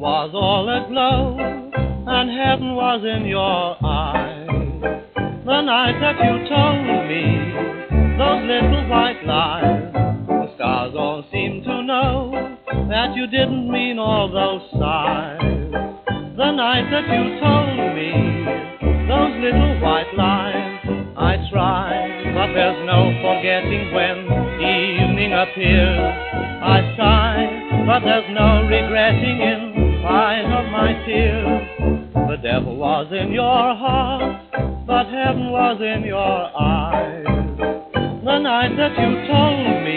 Was all aglow, and heaven was in your eyes. The night that you told me those little white lies, the stars all seemed to know that you didn't mean all those sighs. The night that you told me those little white lies, I tried, but there's no forgetting when evening appears. I sigh, but there's no regretting in eyes of my tears. The devil was in your heart, but heaven was in your eyes. The night that you told me